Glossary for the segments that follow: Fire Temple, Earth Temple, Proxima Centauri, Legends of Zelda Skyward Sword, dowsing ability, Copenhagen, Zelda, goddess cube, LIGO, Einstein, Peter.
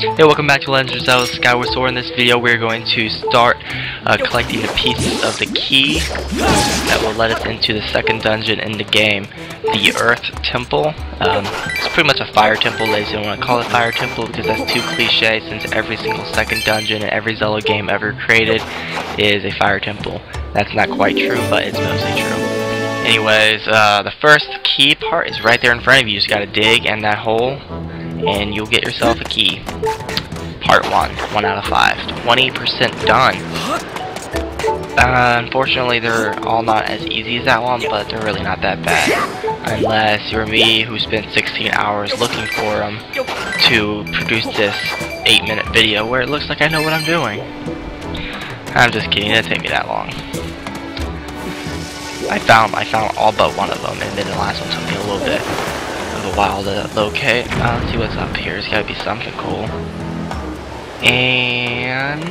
Hey, welcome back to Legends of Zelda Skyward Sword. In this video, we're going to start collecting the pieces of the key that will let us into the second dungeon in the game, the Earth Temple. It's pretty much a Fire Temple, ladies. You don't want to call it Fire Temple because that's too cliche, since every single second dungeon in every Zelda game ever created is a Fire Temple. That's not quite true, but it's mostly true. Anyways, the first key part is right there in front of you. You just gotta dig in that hole, and you'll get yourself a key. Part 1, 1 out of 5. 20% done. Unfortunately, they're all not as easy as that one, but they're really not that bad. Unless you're me, who spent 16 hours looking for them to produce this 8-minute video where it looks like I know what I'm doing. I'm just kidding, it didn't take me that long. I found all but one of them, and then the last one took me a little bit of a while to locate. Let's see what's up here. There's gotta be something cool. And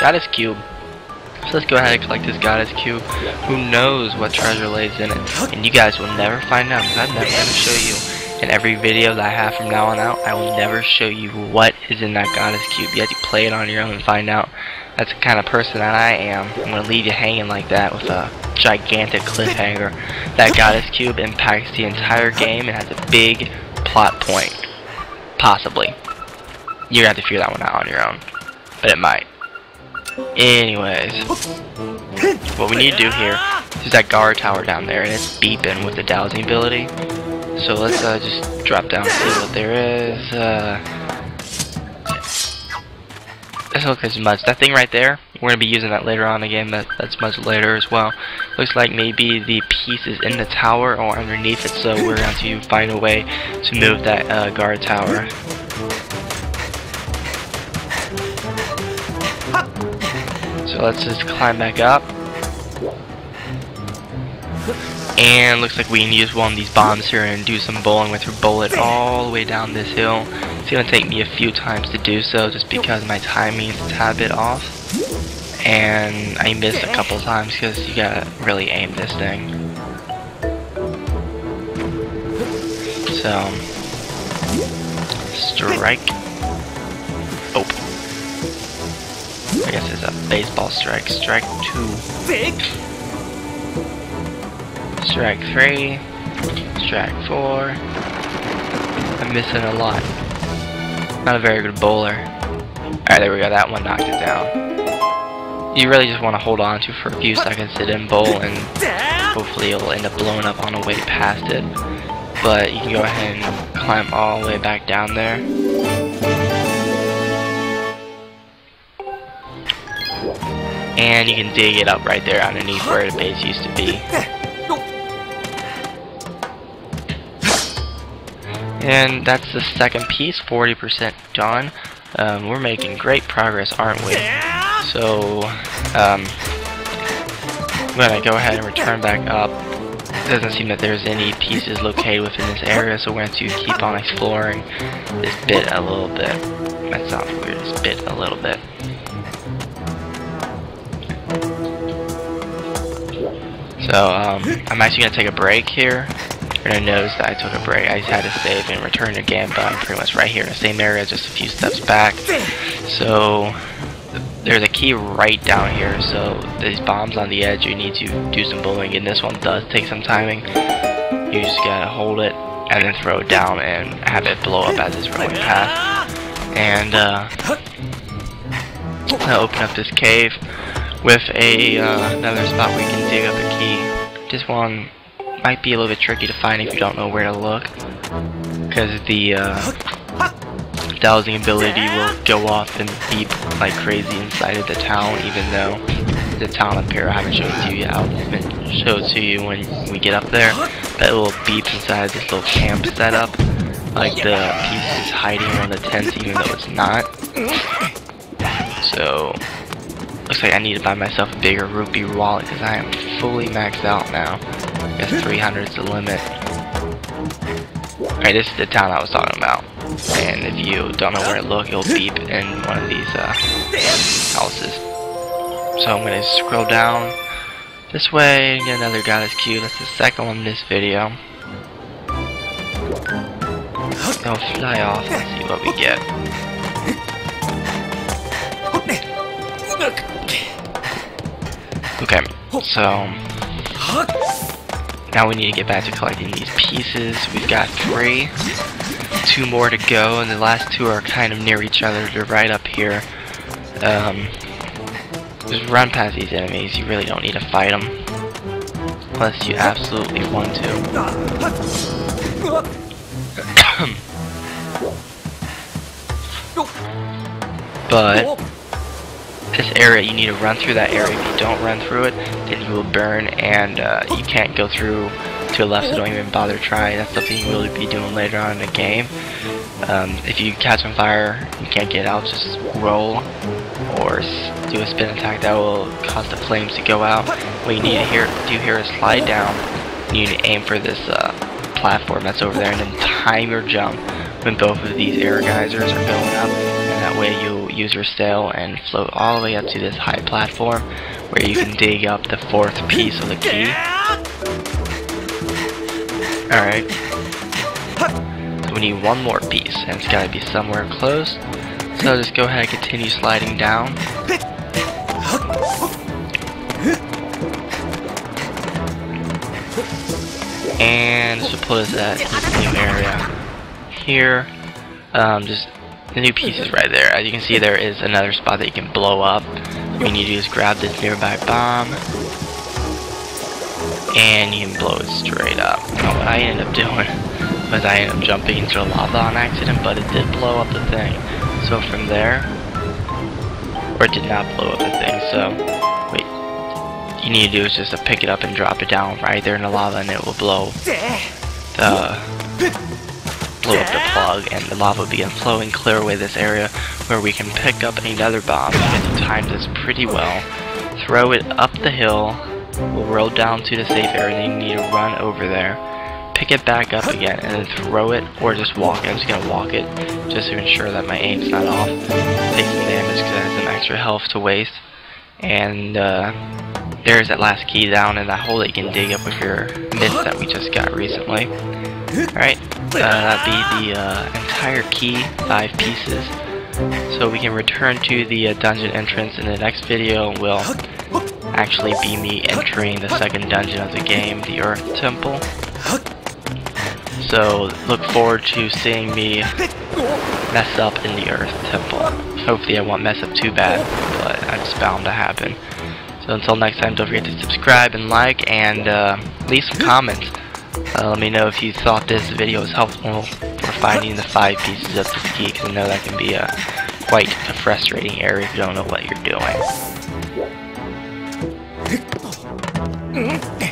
goddess cube. So let's go ahead and collect this goddess cube. Who knows what treasure lays in it? And you guys will never find out, because I'm never gonna show you. In every video that I have from now on out, I will never show you what is in that goddess cube. You have to play it on your own and find out. That's the kind of person that I am. I'm gonna leave you hanging like that with a gigantic cliffhanger. That goddess cube impacts the entire game and has a big plot point. Possibly. You're gonna have to figure that one out on your own. But it might. Anyways. What we need to do here is that guard tower down there, and it's beeping with the dowsing ability. So let's just drop down and see what there is. Doesn't look as much. That thing right there, we're gonna be using that later on again. That's much later as well. Looks like maybe the piece is in the tower or underneath it, so we're going to find a way to move that guard tower. So let's just climb back up. And looks like we can use one of these bombs here and do some bowling with your bullet all the way down this hill. It's gonna take me a few times to do so, just because my timing is a tad bit off. And I missed a couple times because you gotta really aim this thing. So, strike. Oh. I guess it's a baseball strike. Strike 2. Strike 3. Strike 4. I'm missing a lot. Not a very good bowler. Alright, there we go. That one knocked it down. You really just want to hold on to for a few seconds to then bowl, and hopefully it'll end up blowing up on the way past it. But you can go ahead and climb all the way back down there. And you can dig it up right there underneath where the base used to be. And that's the second piece, 40% done. We're making great progress, aren't we? So, I'm gonna go ahead and return back up. Doesn't seem that there's any pieces located within this area, so we're going to keep on exploring this bit a little bit. That sounds weird, this bit a little bit. So, I'm actually gonna take a break here. You're gonna notice that I took a break. I just had to save and return again, but I'm pretty much right here in the same area, just a few steps back. So there's a key right down here, so these bombs on the edge, you need to do some bowling, and this one does take some timing. You just gotta hold it and then throw it down and have it blow up as it's rolling past. And I'll open up this cave with a another spot where you can dig up a key. Just one might be a little bit tricky to find if you don't know where to look, because the dowsing ability will go off and beep like crazy inside of the town, even though the town up here I haven't shown to you yet. I'll show it to you when we get up there, but it will beep inside this little camp setup like the piece is hiding on the tents, even though it's not. So looks like I need to buy myself a bigger rupee wallet, because I am fully maxed out now. I guess 300 is the limit. Alright, this is the town I was talking about. And if you don't know where to look, you'll beep in one of these houses. So I'm going to scroll down this way and get another goddess cube. That's the second one in this video. I'll fly off and see what we get. Look. Okay, so now we need to get back to collecting these pieces. We've got three, two more to go, and the last two are kind of near each other. They're right up here. Just run past these enemies. You really don't need to fight them unless you absolutely want to. But this area, you need to run through that area. If you don't run through it, then you will burn, and you can't go through to the left, so don't even bother trying. That's something you will be doing later on in the game. If you catch on fire, you can't get out, just roll or do a spin attack that will cause the flames to go out. What you need to do here is slide down. You need to aim for this platform that's over there, and then time your jump when both of these air geysers are going up. That way you'll use your sail and float all the way up to this high platform where you can dig up the fourth piece of the key. Alright. So we need one more piece, and it's gotta be somewhere close. So just go ahead and continue sliding down. And just pull this at this new area here. The new piece is right there. As you can see, there is another spot that you can blow up. What you need to do is grab this nearby bomb, and you can blow it straight up. Now, what I ended up doing was I ended up jumping into the lava on accident, but it did blow up the thing. So from there, or it did not blow up the thing. So what you need to do is just to pick it up and drop it down right there in the lava, and it will blow up the plug, and the lava will begin flowing, clear away this area where we can pick up another bomb. You get to time this pretty well. Throw it up the hill, we'll roll down to the safe area, and you need to run over there, pick it back up again, and then throw it, or just walk it. I'm just gonna walk it just to ensure that my aim's not off. Take some damage because I have some extra health to waste, and there's that last key down in that hole that you can dig up with your mitts that we just got recently. Alright, that'd be the entire key, 5 pieces. So we can return to the dungeon entrance in the next video, and will actually be me entering the second dungeon of the game, the Earth Temple. So look forward to seeing me mess up in the Earth Temple. Hopefully I won't mess up too bad, but it's bound to happen. So until next time, don't forget to subscribe and like, and leave some comments. Let me know if you thought this video was helpful for finding the 5 pieces of this key, because I know that can be quite a frustrating area if you don't know what you're doing.